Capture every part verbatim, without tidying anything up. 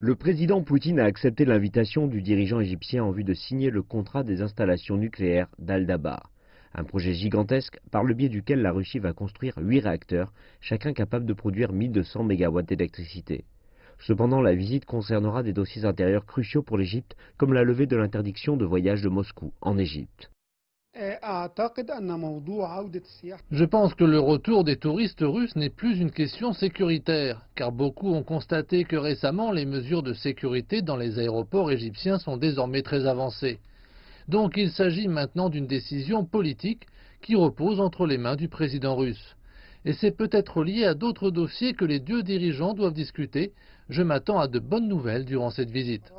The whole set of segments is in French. Le président Poutine a accepté l'invitation du dirigeant égyptien en vue de signer le contrat des installations nucléaires d'Al-Dabar, un projet gigantesque par le biais duquel la Russie va construire huit réacteurs, chacun capable de produire mille deux cents mégawatts d'électricité. Cependant, la visite concernera des dossiers intérieurs cruciaux pour l'Égypte, comme la levée de l'interdiction de voyage de Moscou en Égypte. Je pense que le retour des touristes russes n'est plus une question sécuritaire, car beaucoup ont constaté que récemment les mesures de sécurité dans les aéroports égyptiens sont désormais très avancées. Donc il s'agit maintenant d'une décision politique qui repose entre les mains du président russe. Et c'est peut-être lié à d'autres dossiers que les deux dirigeants doivent discuter. Je m'attends à de bonnes nouvelles durant cette visite.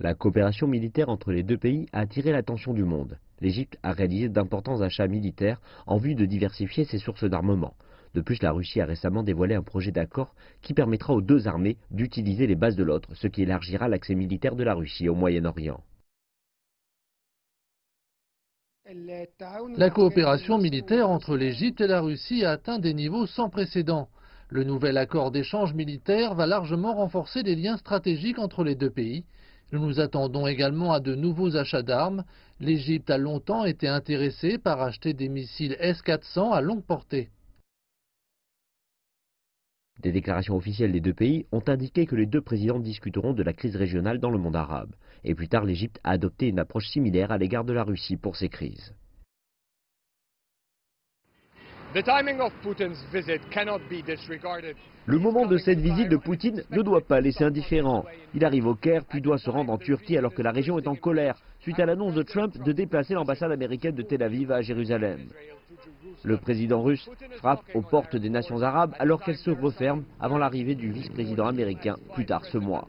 La coopération militaire entre les deux pays a attiré l'attention du monde. L'Égypte a réalisé d'importants achats militaires en vue de diversifier ses sources d'armement. De plus, la Russie a récemment dévoilé un projet d'accord qui permettra aux deux armées d'utiliser les bases de l'autre, ce qui élargira l'accès militaire de la Russie au Moyen-Orient. La coopération militaire entre l'Égypte et la Russie a atteint des niveaux sans précédent. Le nouvel accord d'échange militaire va largement renforcer les liens stratégiques entre les deux pays. Nous nous attendons également à de nouveaux achats d'armes. L'Égypte a longtemps été intéressée par acheter des missiles S quatre cents à longue portée. Des déclarations officielles des deux pays ont indiqué que les deux présidents discuteront de la crise régionale dans le monde arabe. Et plus tard, l'Égypte a adopté une approche similaire à l'égard de la Russie pour ces crises. Le moment de cette visite de Poutine ne doit pas laisser indifférent. Il arrive au Caire, puis doit se rendre en Turquie alors que la région est en colère, suite à l'annonce de Trump de déplacer l'ambassade américaine de Tel Aviv à Jérusalem. Le président russe frappe aux portes des nations arabes alors qu'elles se referment avant l'arrivée du vice-président américain plus tard ce mois.